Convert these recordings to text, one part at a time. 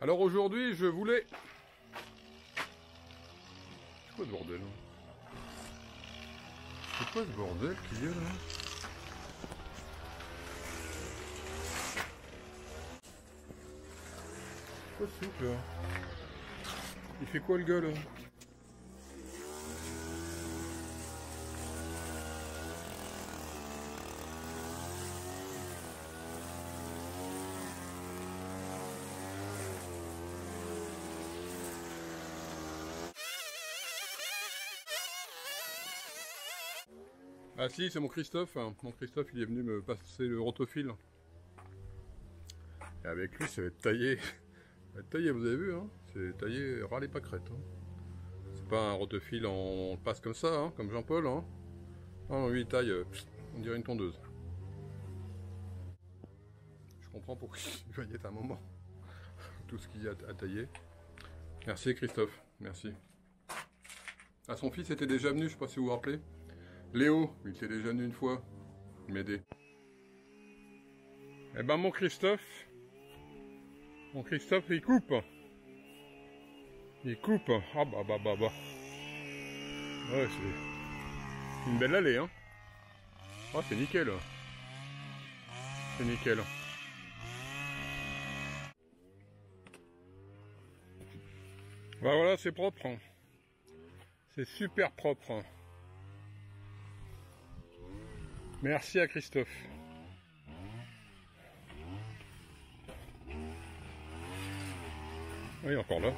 Alors aujourd'hui, je voulais... C'est quoi ce bordel? C'est quoi ce bordel qu'il y a là? Quoi ce truc là? Il fait quoi le gars là? Ah si, c'est mon Christophe. Mon Christophe, il est venu me passer le rotofil. Et avec lui, ça va être taillé. Taillé, vous avez vu, hein, c'est taillé ras les pâquerettes. Hein. C'est pas un rotofil, on passe comme ça, hein, comme Jean-Paul. Hein. Non, lui il taille, on dirait une tondeuse. Je comprends pourquoi il va y être un moment. Tout ce qu'il y a à tailler. Merci Christophe, merci. Ah, son fils était déjà venu, je sais pas si vous vous rappelez. Léo, il était déjà venu une fois m'aider. Eh ben mon Christophe. Mon Christophe, il coupe. Il coupe. Ah bah. Ouais, c'est une belle allée, hein. Ah, c'est nickel. C'est nickel. Bah voilà, c'est propre. C'est super propre. Merci à Christophe. Oui, encore là.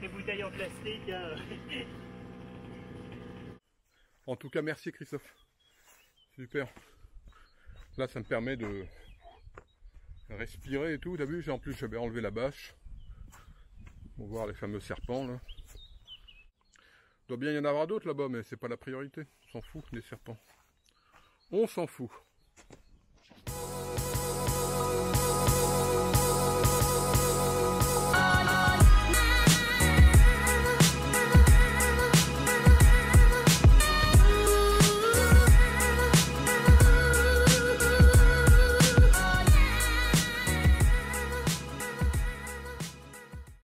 Tes bouteilles en plastique. En tout cas, merci Christophe. Super. Là, ça me permet de respirer et tout. T'as vu, en plus, j'avais enlevé la bâche. On va voir les fameux serpents là. Il doit bien y en avoir d'autres là-bas, mais c'est pas la priorité. On s'en fout des serpents. On s'en fout.